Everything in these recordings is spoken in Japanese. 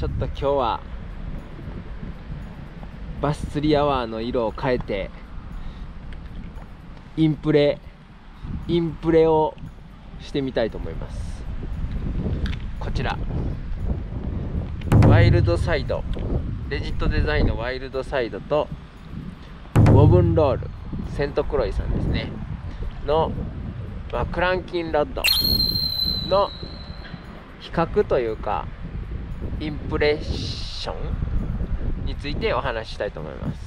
ちょっと今日はバス釣りアワーの色を変えてインプレをしてみたいと思います。こちらワイルドサイド、レジットデザインのワイルドサイドとボブンロール、セントクロイさんですねの、クランキンロッドの比較というかインプレッションについてお話ししたいと思います。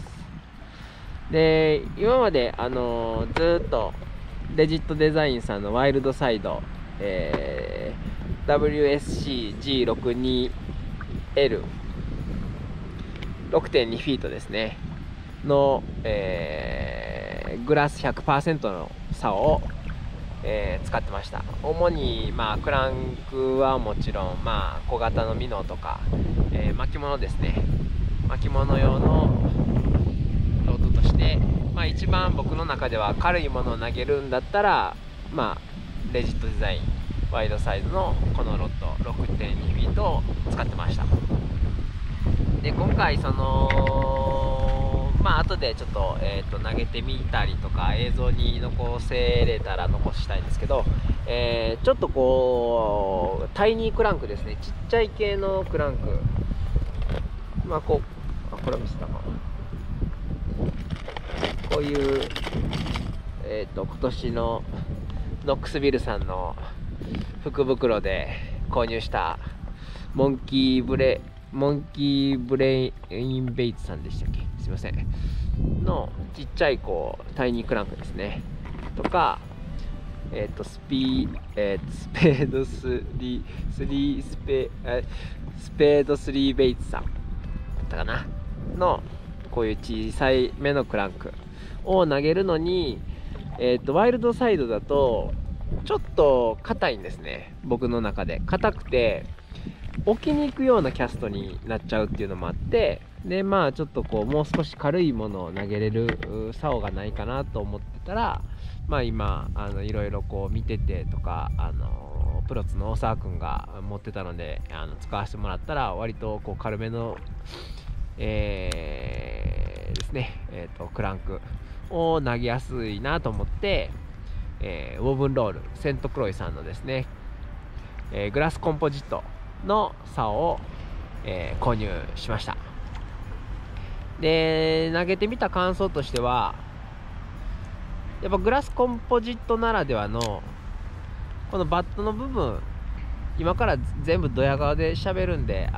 で、今までずっとレジットデザインさんのワイルドサイド、WSCG62L6.2 フィートですねの、グラス 100% の竿を、使ってました。主に、クランクはもちろん、小型のミノとか、巻物ですね、巻物用のロードとして、一番僕の中では軽いものを投げるんだったら、レジットデザインワイドサイドのこのロッド 6.2 フィートを使ってました。で、今回その後でちょっと、投げてみたりとか映像に残せれたら残したいんですけど、ちょっとこうタイニークランクですね、ちっちゃい系のクランク、これ見せたかな、こういう、今年のノックスビルさんの福袋で購入したモンキーブレインベイツさんでしたっけ、すいませんのちっちゃいタイニークランクですねとか、スペード3ベイツさんだったかなのこういう小さい目のクランクを投げるのに、ワイルドサイドだとちょっと硬いんですね。僕の中で硬くて置きに行くようなキャストになっちゃうっていうのもあって、でちょっともう少し軽いものを投げれる竿がないかなと思ってたら、今いろいろ見ててとか、プロツの大沢君が持ってたので使わせてもらったら、割と軽めの、ですね、クランクを投げやすいなと思って。ウォーブンロール、セントクロイさんのですね、グラスコンポジットの竿を、購入しました。で、投げてみた感想としては、やっぱグラスコンポジットならではのこのバットの部分、今から全部ドヤ顔で喋るんで、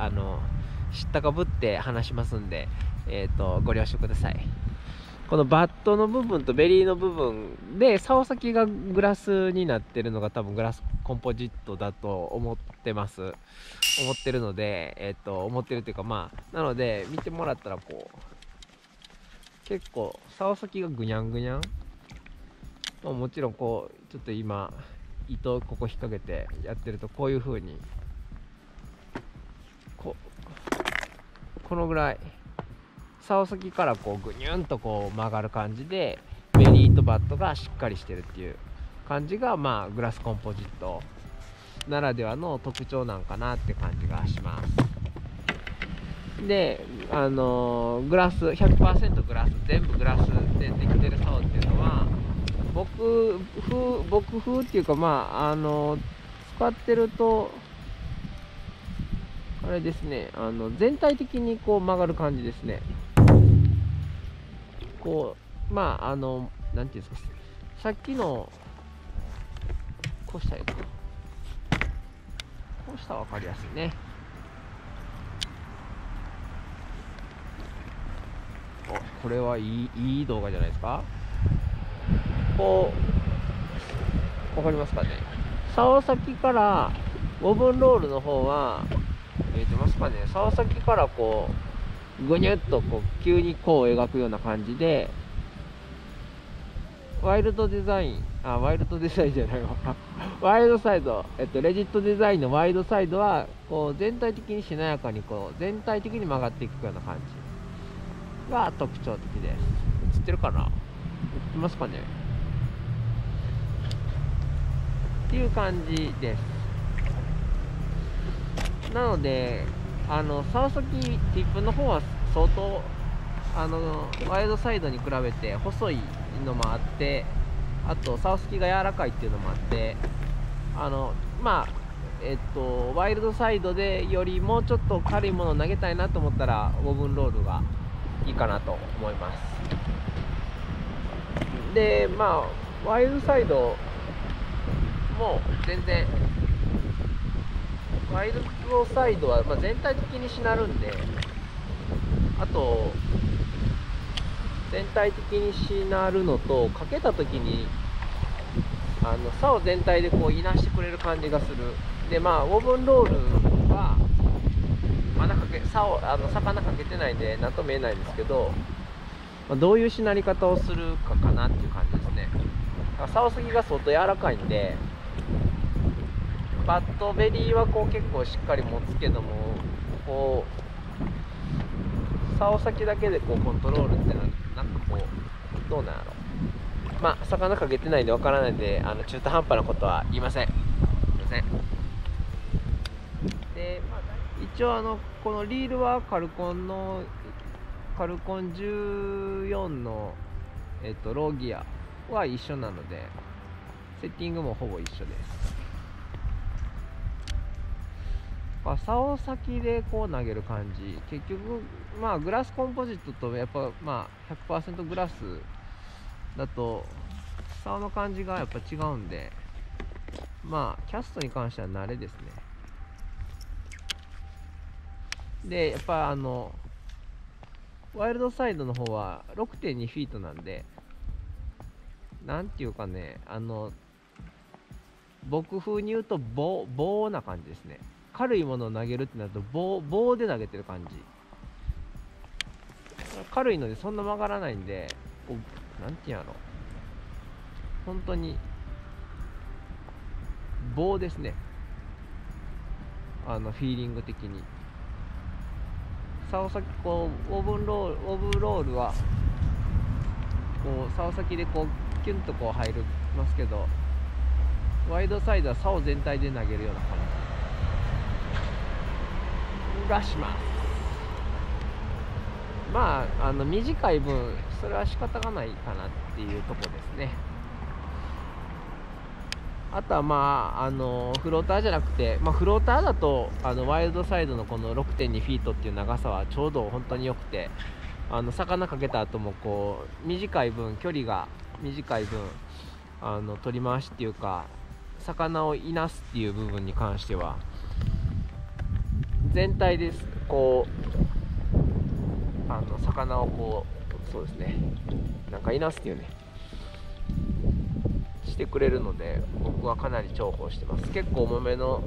知ったかぶって話しますんで、ご了承ください。このバットの部分とベリーの部分で竿先がグラスになってるのが多分グラスコンポジットだと思ってるので、思ってるというか、なので見てもらったら結構竿先がぐにゃんぐにゃん、もちろんちょっと今糸を引っ掛けてやってるとこういう風にこのぐらい竿先からぐにゅんと曲がる感じで、ベリーとバットがしっかりしてるっていう感じが、グラスコンポジットならではの特徴なんかなって感じがします。で、グラス 100% グラス、全部グラスでできてる竿っていうのは僕風っていうか、使ってるとあれですね、全体的に曲がる感じですね。なんていうんですか、さっきのこうしたらいいかな、こうしたら分かりやすいね。これはいい動画じゃないですか。分かりますかね。竿先からボブンロールの方は見えてますかね、竿先からぐにゅっと急に描くような感じで、ワイルドサイド、レジットデザインのワイドサイドは全体的にしなやかに全体的に曲がっていくような感じが特徴的です。映ってるかな、映ってますかねっていう感じです。なのでその時ティップの方は相当ワイルドサイドに比べて細いのもあって、あと竿すきが柔らかいっていうのもあって、ワイルドサイドでよりもうちょっと軽いものを投げたいなと思ったらウォーブンロールがいいかなと思います。でワイルドサイドも全然ワイルドサイドは全体的にしなるんで、あと全体的にしなるのと、かけた時に竿全体でこういなしてくれる感じがする。でウォーブンロールはまだ魚かけてないんで何とも言えないんですけど、どういうしなり方をするかかなっていう感じですね。竿先が相当柔らかいんで、バットベリーはこう結構しっかり持つけども、こう竿先だけでこうコントロールってなんかこうどうなんやろ、魚かけてないんでわからないんで中途半端なことは言いません。で、一応このリールはカルコン14の、ローギアは一緒なので、セッティングもほぼ一緒です。竿先でこう投げる感じ、結局グラスコンポジットとやっぱ100% グラスだと竿の感じがやっぱ違うんで、キャストに関しては慣れですね。でやっぱワイルドサイドの方は 6.2 フィートなんで、なんていうかね、僕風に言うと棒な感じですね。軽いものを投げるってなると棒で投げてる感じ、軽いのでそんな曲がらないんで、なんていうの、本当に棒ですね、フィーリング的に。竿先こうオーブンロールはこう竿先でこうキュンとこう入りますけど、ワイドサイドは竿全体で投げるような感じがします。短い分それは仕方がないかなっていうとこですね。あとはフローターじゃなくて、フローターだとワイルドサイドのこの 6.2 フィートっていう長さはちょうど本当によくて、魚かけた後もこう短い分、距離が短い分取り回しっていうか魚をいなすっていう部分に関しては全体でこう魚をこうそうですね、なんかいなすっていうねしてくれるので、僕はかなり重宝してます。結構重めの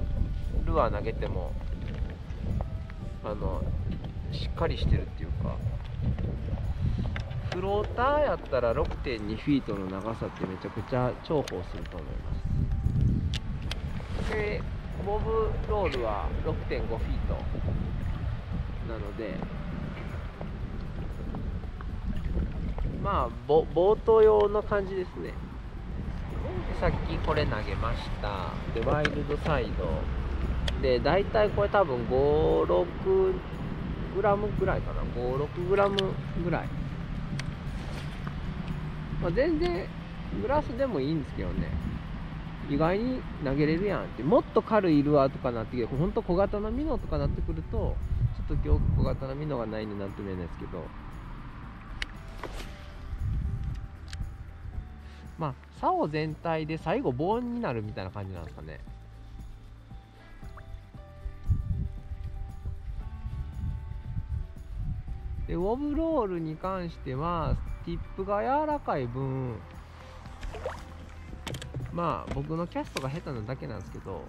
ルアー投げてもしっかりしてるっていうか、フローターやったら 6.2 フィートの長さってめちゃくちゃ重宝すると思います。で、ボブロールは 6.5 フィートなので、ボート用の感じですね。さっきこれ投げました。で、ワイルドサイド。で、大体これ多分5、6g ぐらいかな。5、6g ぐらい。全然グラスでもいいんですけどね、意外に投げれるやんって。もっと軽いルアーとかなってきて、ほんと小型のミノとかなってくると、ちょっと今日小型のミノがないんでなんとも言えないですけど、竿全体で最後棒になるみたいな感じなんですかね。でウォブロールに関してはティップが柔らかい分、僕のキャストが下手なだけなんですけど、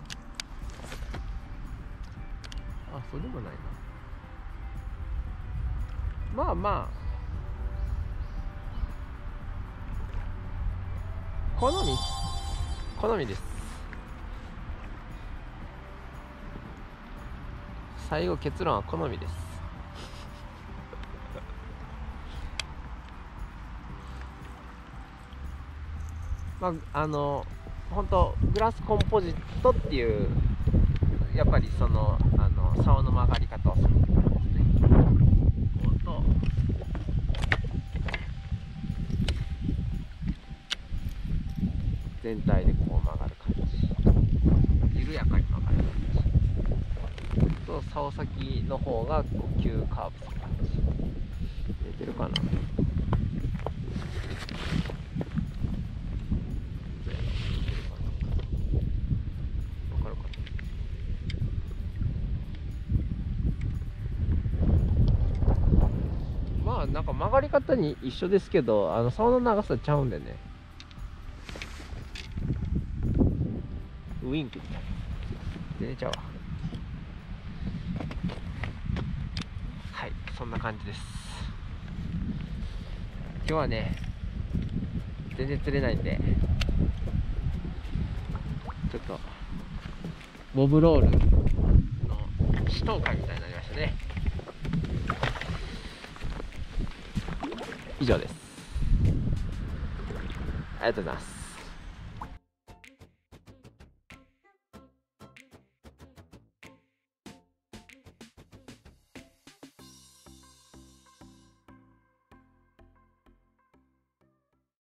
そうでもないな。好みです。最後結論は好みです。本当グラスコンポジットっていう、やっぱり竿の曲がり方をするって感じですね。こうと全体でこう曲がる感じ、緩やかに曲がる感じと、竿先の方がこう急カーブする感じ。出てるかな。なんか曲がり方に一緒ですけど、竿の長さちゃうんでね。ウインク出れちゃうわ。はい、そんな感じです。今日はね全然釣れないんで、ちょっとボブロールの試投会みたいになりましたね。以上です。ありがとうございます。